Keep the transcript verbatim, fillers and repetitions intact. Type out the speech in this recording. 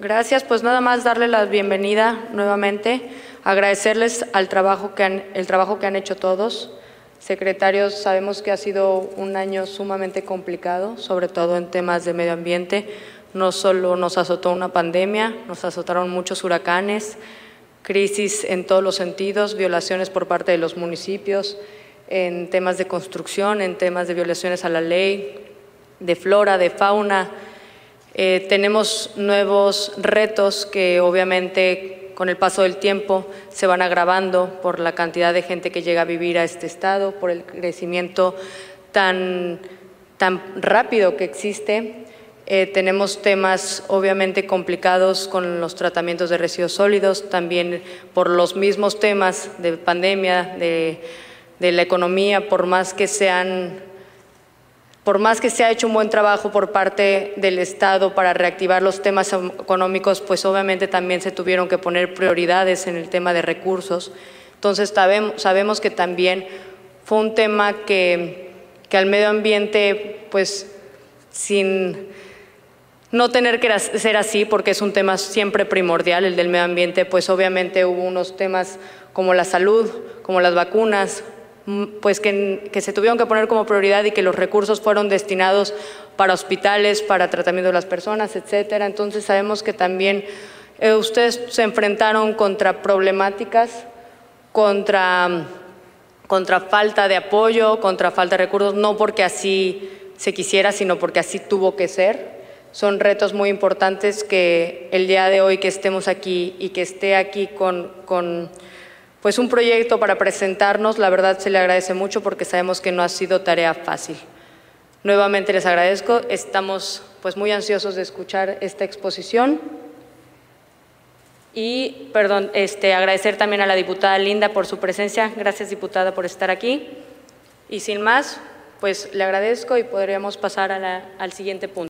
Gracias, pues nada más darle la bienvenida nuevamente, agradecerles al trabajo que han, el trabajo que han hecho todos. Secretarios, sabemos que ha sido un año sumamente complicado, sobre todo en temas de medio ambiente. No solo nos azotó una pandemia, nos azotaron muchos huracanes, crisis en todos los sentidos, violaciones por parte de los municipios, en temas de construcción, en temas de violaciones a la ley, de flora, de fauna. Eh, tenemos nuevos retos que obviamente con el paso del tiempo se van agravando por la cantidad de gente que llega a vivir a este estado, por el crecimiento tan, tan rápido que existe. Eh, tenemos temas obviamente complicados con los tratamientos de residuos sólidos, también por los mismos temas de pandemia, de, de la economía, por más que sean... Por más que se ha hecho un buen trabajo por parte del Estado para reactivar los temas económicos, pues obviamente también se tuvieron que poner prioridades en el tema de recursos. Entonces sabemos que también fue un tema que, que al medio ambiente, pues sin no tener que ser así, porque es un tema siempre primordial el del medio ambiente, pues obviamente hubo unos temas como la salud, como las vacunas, pues que, que se tuvieron que poner como prioridad y que los recursos fueron destinados para hospitales, para tratamiento de las personas, etcétera. Entonces sabemos que también eh, ustedes se enfrentaron contra problemáticas, contra, contra falta de apoyo, contra falta de recursos, no porque así se quisiera, sino porque así tuvo que ser. Son retos muy importantes que el día de hoy que estemos aquí y que esté aquí con... con pues un proyecto para presentarnos, la verdad se le agradece mucho porque sabemos que no ha sido tarea fácil. Nuevamente les agradezco, estamos pues muy ansiosos de escuchar esta exposición y perdón, este, agradecer también a la diputada Linda por su presencia. Gracias, diputada, por estar aquí y sin más, pues le agradezco y podríamos pasar a la, al siguiente punto.